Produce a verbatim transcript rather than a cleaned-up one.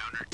Pounder.